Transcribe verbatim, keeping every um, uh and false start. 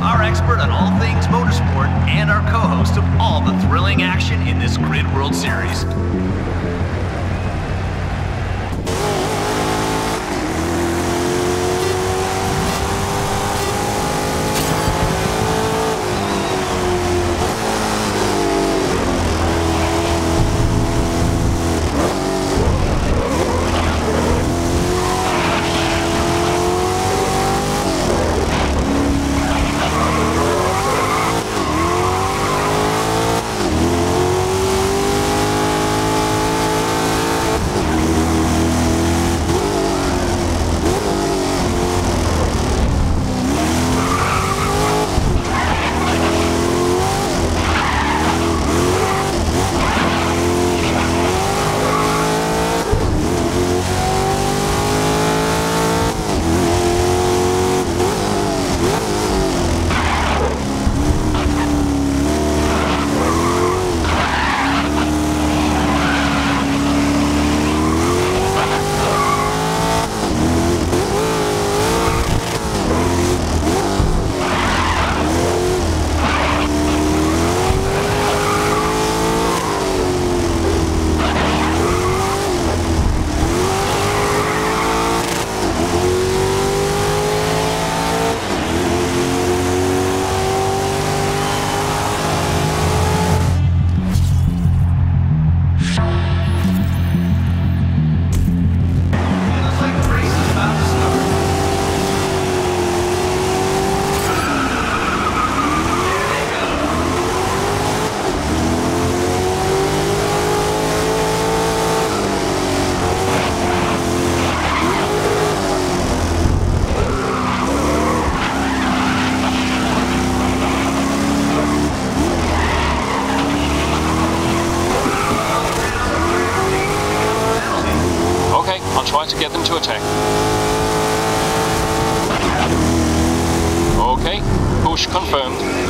Our expert on all things motorsport and our co-host of all the thrilling action in this Grid World Series. Try to get them to attack. Okay, push confirmed.